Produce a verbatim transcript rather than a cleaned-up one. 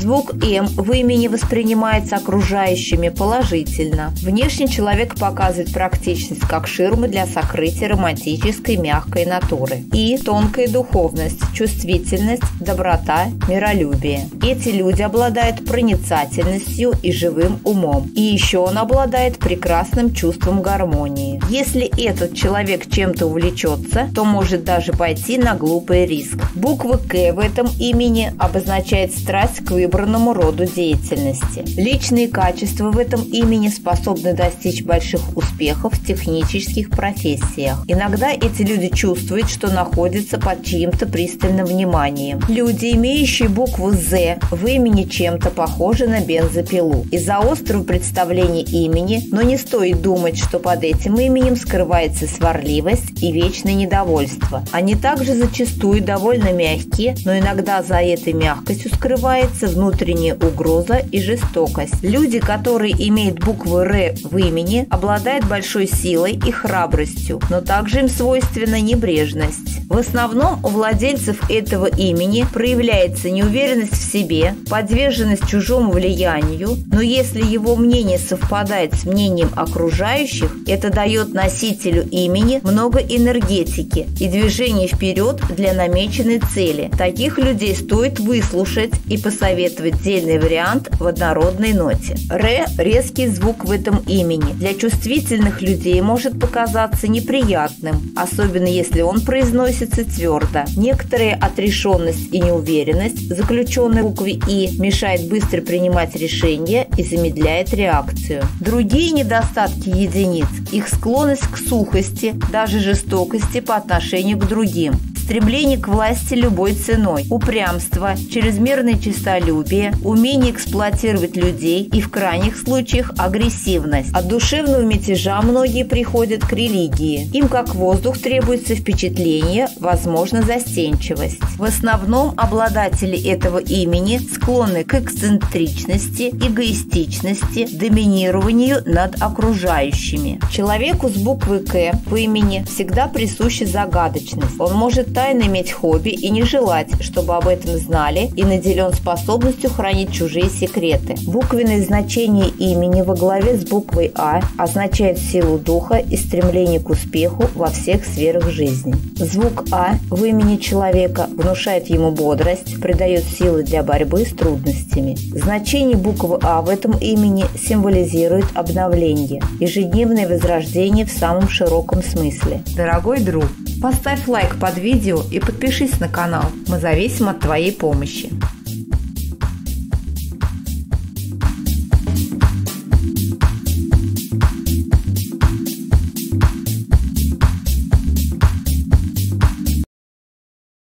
Звук «м» в имени воспринимается окружающими положительно. Внешне человек показывает практичность как ширмы для сокрытия романтической мягкой натуры. И тонкая духовность, чувствительность, доброта, миролюбие. Эти люди обладают проницательностью и живым умом. И еще он обладает прекрасным чувством гармонии. Если этот человек чем-то увлечется, то может даже пойти на глупый риск. Буква «К» в этом имени обозначает страсть к выбранному роду деятельности. Личные качества в этом имени способны достичь больших успехов в технических профессиях. Иногда эти люди чувствуют, что находятся под чьим-то пристальным вниманием. Люди, имеющие букву «З» в имени, чем-то похожи на бензопилу. Из-за острого представления имени, но не стоит думать, что под этим именем скрывается сварливость и вечное недовольство. Они также зачастую довольно мягкие, но иногда за этой мягкостью скрывается внутренняя угроза и жестокость. Люди, которые имеют буквы «Р» в имени, обладают большой силой и храбростью, но также им свойственна небрежность. В основном у владельцев этого имени проявляется неуверенность в себе, подверженность чужому влиянию, но если его мнение совпадает с мнением окружающих, это дает носителю имени много энергетики и движения вперед для намеченной цели. Таких людей стоит выслушать и посоветовать дельный вариант в однородной ноте. «Р» – резкий звук в этом имени. Для чувствительных людей может показаться неприятным, особенно если он произносится твердо. Некоторая отрешенность и неуверенность, заключенные в букве «И», мешает быстро принимать решения и замедляет реакцию. Другие недостатки единиц – их склонность к сухости, даже жестокости по отношению к другим, стремление к власти любой ценой, упрямство, чрезмерное честолюбие, умение эксплуатировать людей и в крайних случаях агрессивность. От душевного мятежа многие приходят к религии. Им как воздух требуется впечатление, возможно, застенчивость. В основном обладатели этого имени склонны к эксцентричности, эгоистичности, доминированию над окружающими. Человеку с буквы «К» по имени всегда присуща загадочность. Он может тайно иметь хобби и не желать, чтобы об этом знали, и наделен способностью хранить чужие секреты. Буквенное значение имени во главе с буквой «А» означает силу духа и стремление к успеху во всех сферах жизни. Звук «А» в имени человека внушает ему бодрость, придает силы для борьбы с трудностями. Значение буквы «А» в этом имени символизирует обновление, ежедневное возрождение в самом широком смысле. Дорогой друг, поставь лайк под видео и подпишись на канал. Мы зависим от твоей помощи.